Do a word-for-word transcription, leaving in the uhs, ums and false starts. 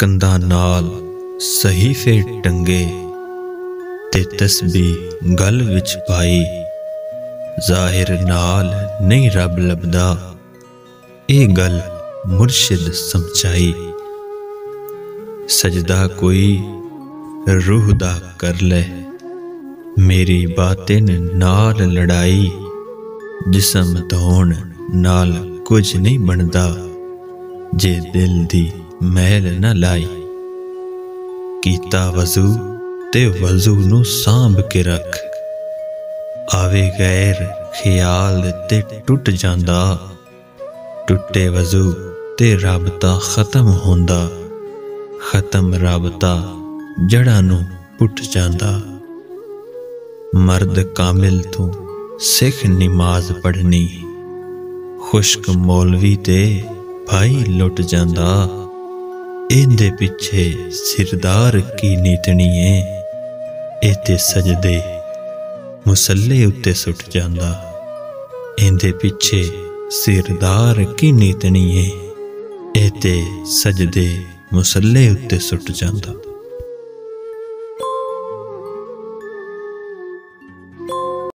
कंधा नाल सहीफे टंगे ते तस्बीह गल विच पाई। जाहिर नाल नहीं रब लभदा ए गल मुर्शिद समझाई। सजदा कोई रूह दा कर ले मेरी बातिन नाल लड़ाई। जिस्म धोन नाल कुछ नहीं बनदा जे दिल दी मैल ना लाई। कीता वजू ते वजू नू सांभ के रख। आवे गैर ख्याल ते टुट जांदा। टुटे वजू ते राबता खत्म होंदा। खत्म राबता जड़ा नू पुट जांदा। मर्द कामिल तू सिख नमाज पढ़नी। खुश्क मौलवी ते भाई लुट जांदा। इंदे पिछे सिरदार की नीतनी है। एते सजदे मुसल्ले उत्ते सुट जांदा। इंदे पिछे सिरदार की नीतनी है। एते सजदे मुसल्ले उत्ते सुट जांदा।